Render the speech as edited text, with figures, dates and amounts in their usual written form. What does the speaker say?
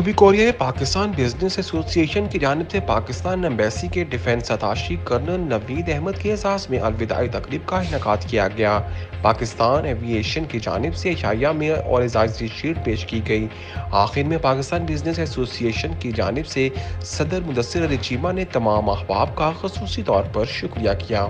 जनूबी कोरिया में Pakistan business association की जानिब से पाकिस्तान एम्बेसी के defence attaché colonel Naveed Ahmed के एजाज़ में अलविदाई तकरीब का इनेकाद किया गया। पाकिस्तान एविएशन की जानिब से इशाया में और एजाज़ी शीट पेश की गई। आखिर में पाकिस्तान बिजनेस एसोसिएशन की जानिब से सदर मुदस्सर अली चीमा ने तमाम अहबाब का खसूसी तौर पर शुक्रिया किया।